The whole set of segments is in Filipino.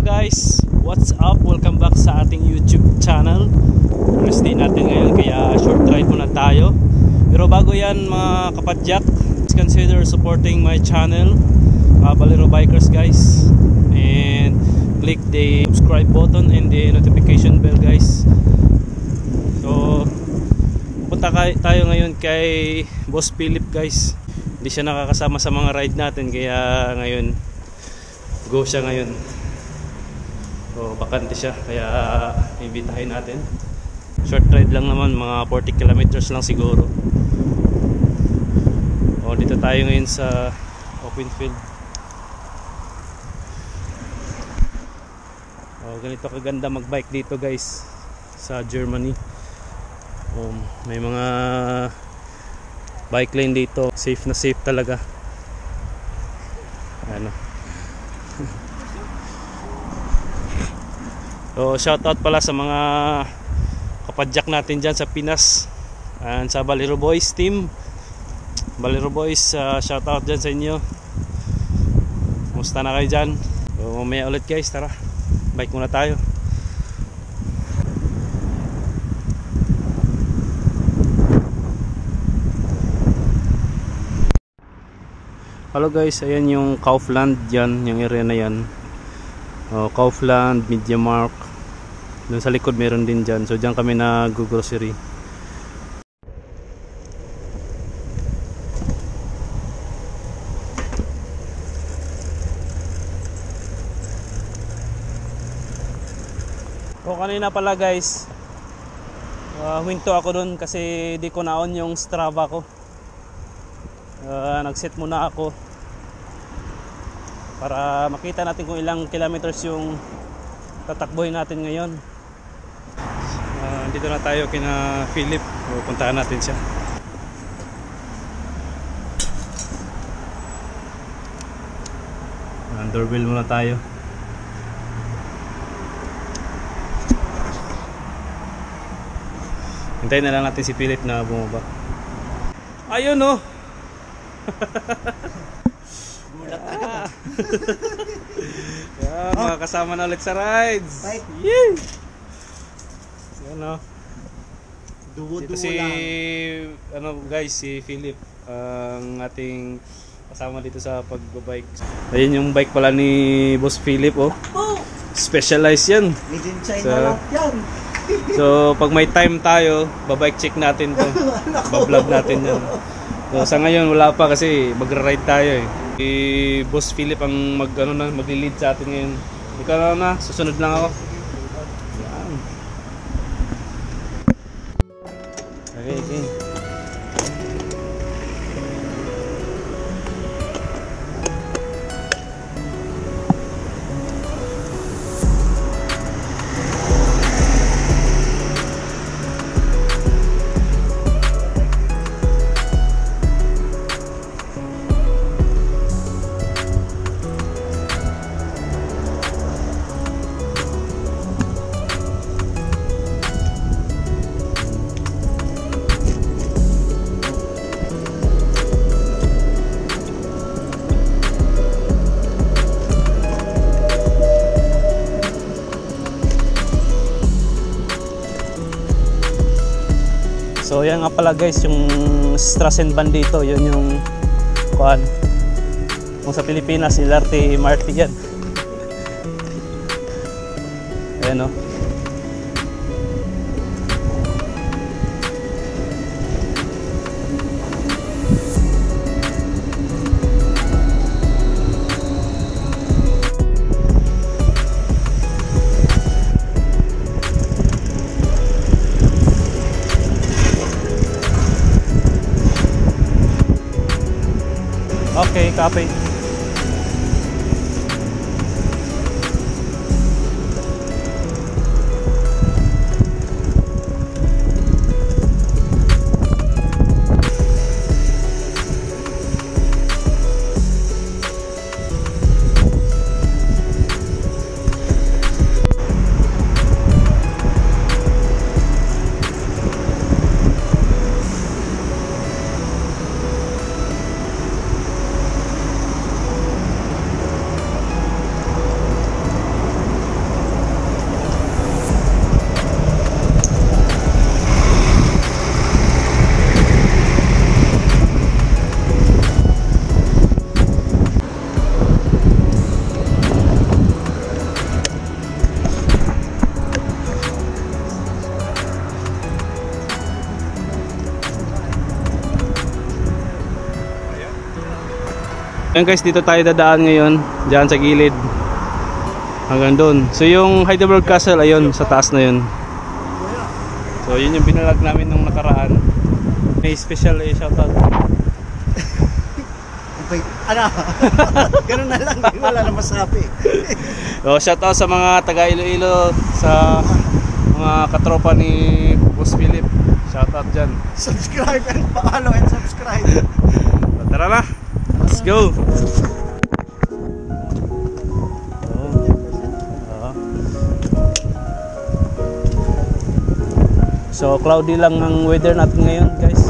Hello guys, what's up? Welcome back sa ating YouTube channel. Thursday natin ngayon kaya short ride muna tayo. Pero bago yan mga kapadyak, please consider supporting my channel, Valero Bikers guys. And click the subscribe button and the notification bell guys. So punta tayo ngayon kay Boss Philip guys. Hindi siya nakakasama sa mga ride natin kaya ngayon go siya ngayon. So, bakante siya kaya imbitahin natin. Short ride lang naman, mga 40 kilometers lang siguro. O, dito tayo ngayon sa open field. O, ganito kaganda magbike dito guys sa Germany. O, may mga bike lane dito, safe na safe talaga. Ano? So shoutout pala sa mga kapadyak natin dyan sa Pinas and sa Valero Boys team. Valero Boys, shoutout dyan sa inyo. Kumusta na kayo dyan? So mamaya ulit guys, tara, bike muna tayo. Hello guys, ayan yung Kaufland dyan, yung area na yan. Kaufland, Media Mark. Doon sa likod meron din dyan. So dyan kami nag-grocery. O kanina pala guys, huminto ako doon kasi di ko naon yung Strava ko. Nag-set muna ako para makita natin kung ilang kilometers yung tatakbuhin natin ngayon. Dito na tayo kina Philip. Puntahan natin siya. Underwheel muna tayo. Hintayin na lang natin si Philip na bumaba. Ayun oh! Yan, oh. Kasama na ulit sa rides. Yeah. Yan o. Dito si ano guys, si Philip ang ating kasama dito sa pagbabike. Ayun yung bike pala ni Boss Philip oh. Specialized yan. So pag may time tayo, babike check natin to. Bablog natin yan. So sa ngayon wala pa kasi magra-ride tayo eh. Si Boss Philip ang magli-lead sa atin ngayon. Ikaw na, susunod lang ako. Yan. Okay, okay. So yan nga pala guys, yung Strassenbahn dito, yun yung kuan. Kung sa Pilipinas, LRT, MRT yan. Ayan o. Okay, copy. Ayan guys, dito tayo dadaan ngayon, diyan sa gilid hanggang doon. So yung Heidelberg Castle, ayun, sa taas na yun. So yun yung binalag namin nung nakaraan. May special shoutout. Ano? Ganun na lang, wala na masabi. So shoutout sa mga taga Iloilo, sa mga katropa ni Boss Philip. Shoutout dyan. Subscribe and follow and subscribe. So, tara na, let's go. So cloudy lang ang weather natin ngayon guys.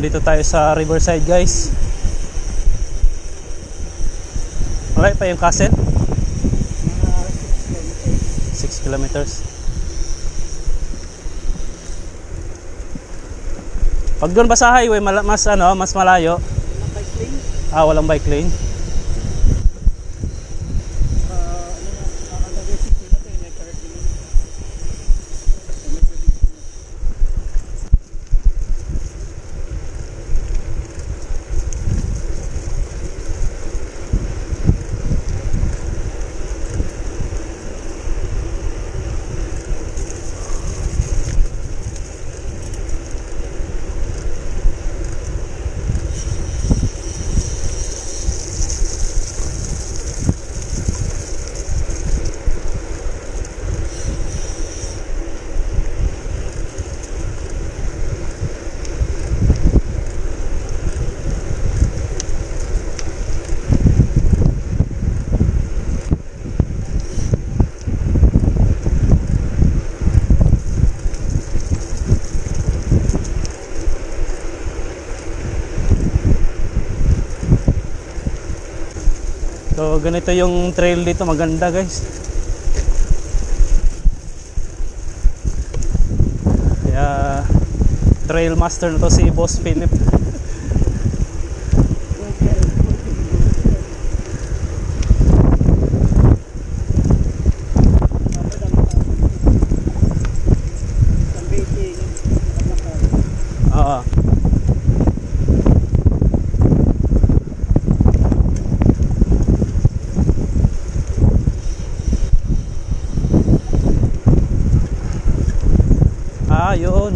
Dito tayo sa riverside guys. Malayo pa yung castle, 6 kilometers. Pag doon ba sa highway mas ano, mas malayo? Walang bike lane. So ganito yung trail dito, maganda guys. Kaya trail master na to si Boss Philip. Yun.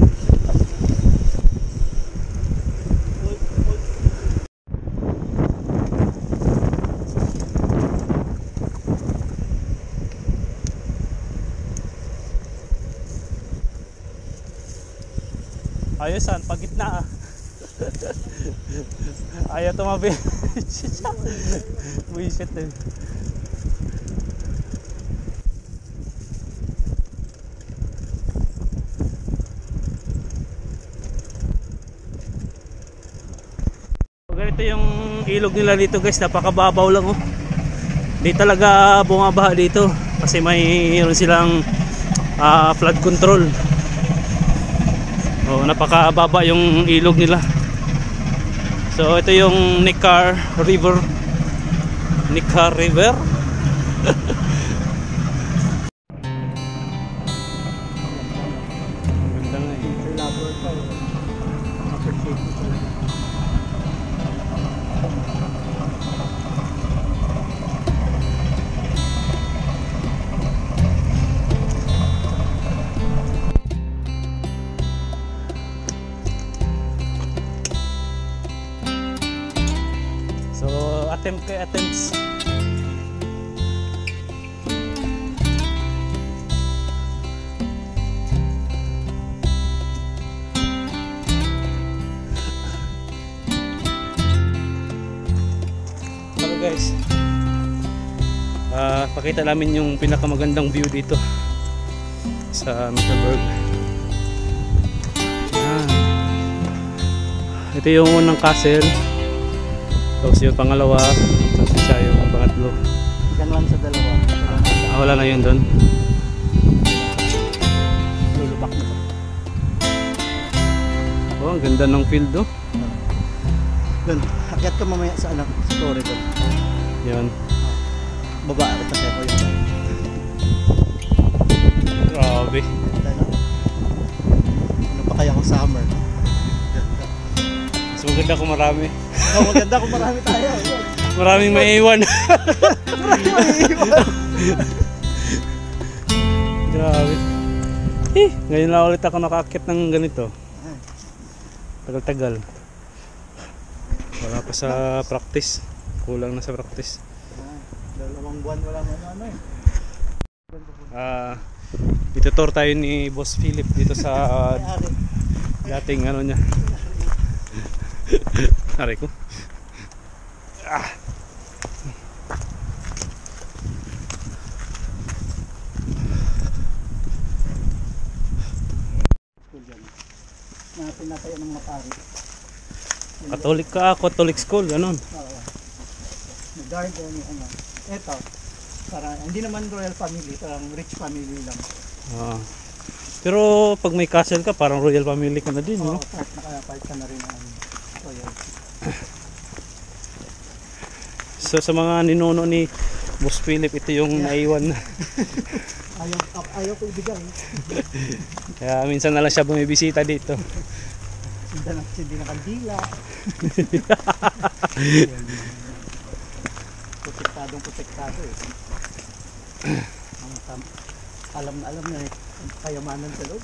Ayusan, pagitna ah. Ayaw tumabi. Buisit eh. Ganito yung ilog nila dito guys, napakababaw lang oh. Di talaga bumabaha dito kasi mayroon silang flood control. Oh, napakababa yung ilog nila. So ito yung Neckar River. Neckar River. Attempts. Hello guys. Pakita namin yung pinakamagandang view dito sa Heidelberg. Ito yung unang castle. Tapos yung pangalawa, tapos siya yung pangatlo. Ikan lang sa dalawa. Wala na yun doon. Lulupak na ba? Oh, ang ganda ng field do. Doon, akyat ka mamaya sa anak, sa tore doon. Yun. Baba, akyat ka yun. Grabe. Ano pa kaya kung summer? Maganda ko marami. Oh, maganda ko marami tayo. Maraming maiiwan. Maraming maiiwan. Grabe. Ngayon lang ulit ako nakakakit ng ganito. Tagal-tagal. Wala pa sa practice. Kulang na sa practice. Dalawang buwan wala na ano eh. Itutor tayo ni Boss Philip dito sa dating ano niya. Aray ko. Katolik ka, Katolik school, ganun. Garden, ano. Eto, para, hindi naman royal family, parang rich family lang. Pero pag may castle ka, parang royal family ka na din, no? Oo, part ka na rin ang royal. So sa mga ninuno ni Boss Philip, ito yung naiwan na. Ayaw ko ibigay. Kaya minsan na lang siya bumibisita dito. Hindi na kandila. Protektadong protektado eh. Alam na eh, kayamanan sa loob.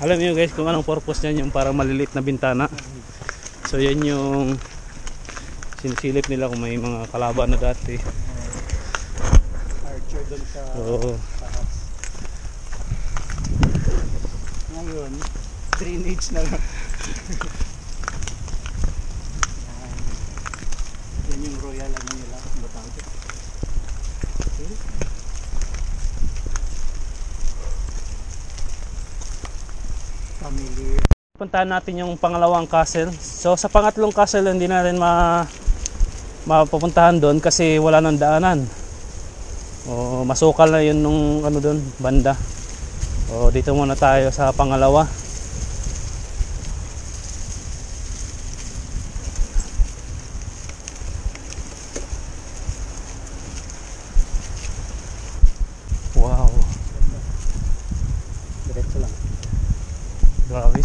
Alam niyo guys kung anong purpose niyan, yung parang maliliit na bintana. So yan yung sinisilip nila kung may mga kalaban na dati. Archer doon sa taas. Ngayon, drainage na lang. Yan yung royal ano nila, batante. Okay. Puntahan natin yung pangalawang castle. So sa pangatlong castle hindi natin mapapuntahan doon kasi wala nang daanan. O masukal na yun nung ano doon, banda. O dito muna tayo sa pangalawa.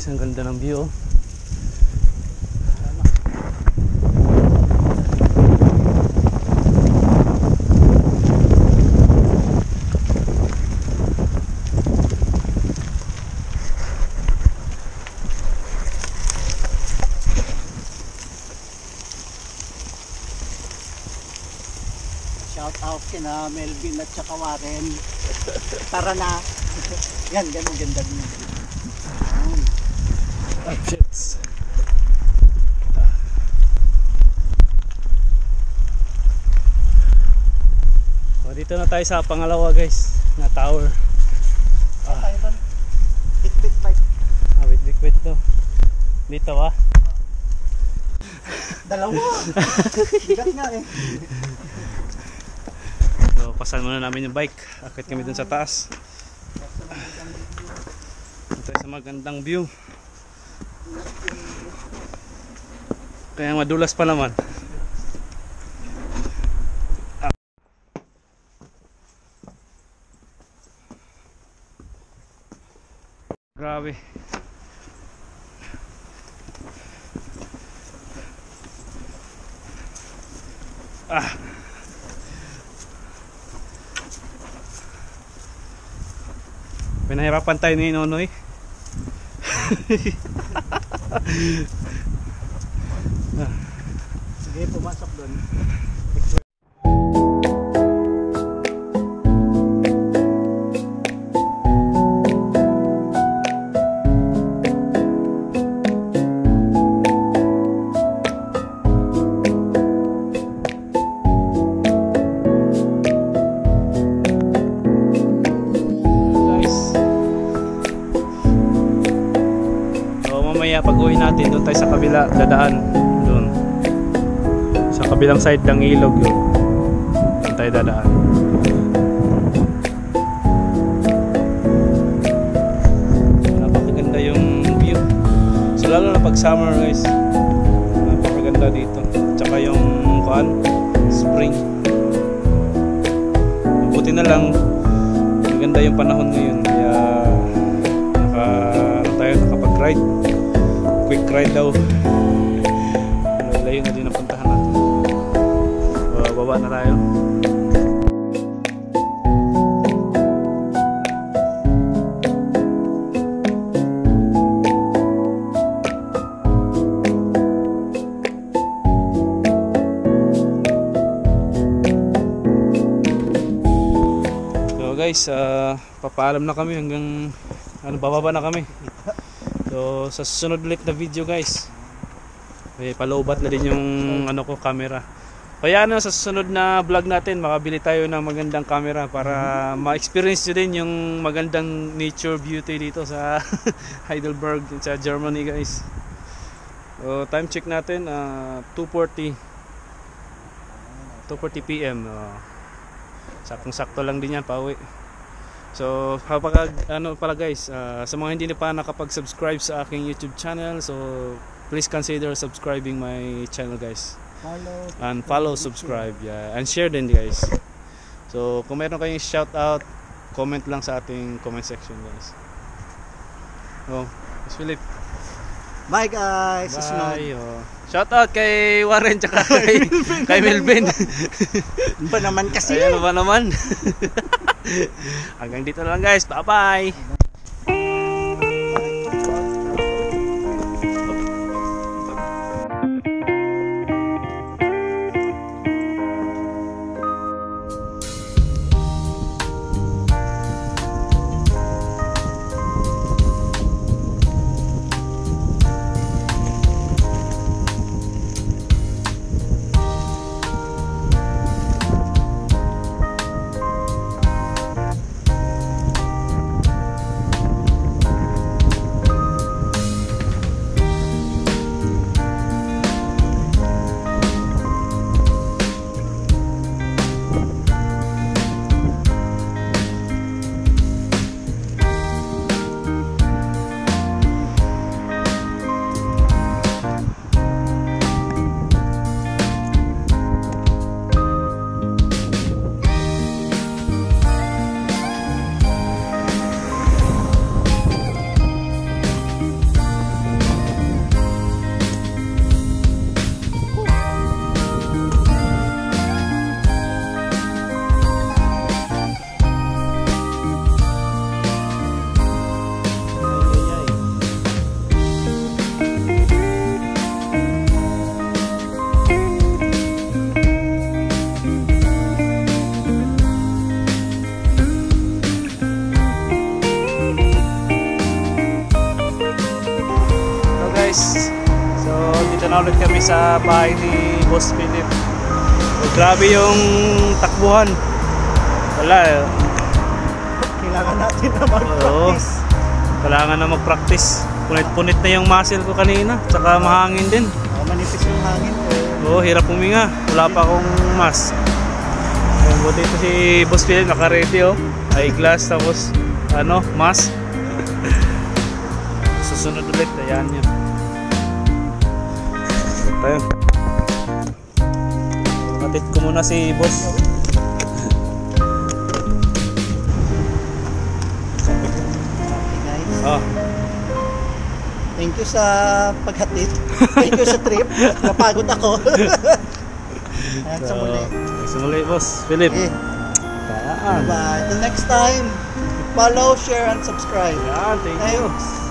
Ang ganda ng view. Shout out kina Melvin at saka Warren. Tara na. Yan, ganun ganda niya. ab jetzt. So, dito na tayo sa pangalawa guys na tower. Bitbit to. Dito ba? Dalawa. Bigat nga eh. So pasan muna namin yung bike. Akit kami dun sa taas. Ito sa magandang view. Kaya madulas pa naman. Grabe. Pinahirapan tayo ni Nonoy. Sige, pumasok doon. Dadaan doon sa kabilang side ng ilog yun, doon tayo dadaan. Napakaganda yung view, so lalo na pag summer guys, napakaganda dito. Tsaka yung spring, mabuti na lang maganda yung panahon ngayon, kaya nakapag ride, quick ride daw. Layo na din ang puntahan natin. Baba na tayo. So guys, papaalam na kami hanggang bababa na kami. So sa susunod ulit na video guys, may paloobat na din yung camera. Kaya sa susunod na vlog natin, makabili tayo ng magandang camera para ma-experience nyo din yung magandang nature beauty dito sa Heidelberg, sa Germany guys. So time check natin, 2:40 PM. Saktong-sakto lang din yan pauwi. So pala guys, sa mga hindi na pa nakapag-subscribe sa aking YouTube channel, so please consider subscribing my channel guys, and follow, subscribe, yeah, and share din guys. So kung meron kayong shout out, comment lang sa ating comment section guys. Oh, it's Philip. Bye guys. Bye. Shout out kay Warren tsaka kay Melvin. Ba naman kasi. Ayan ba naman. Hanggang dito lang guys. Bye bye. guys. So dito na ulit kami sa bahay ni Boss Philip. So, grabe yung takbuhan. Wala, kailangan natin na mag-practice. Kailangan na mag-practice. Punit-punit na yung muscle ko kanina. Tsaka mahangin din. Manipis yung hangin. Oo, hirap huminga. Wala pa akong mask. Buti ito si Boss Philip, naka-ready oh. Eyeglass, tapos ano, mask. Susunod ulit, ayan yun. Tayo. Kapit ko muna si Boss. Oh. Thank you sa paghatid. Thank you sa trip. Napagod ako. At sa muli. Sa muli, Boss Philip. Okay. Bye. Until next time, follow, share, and subscribe. Yeah, thank you.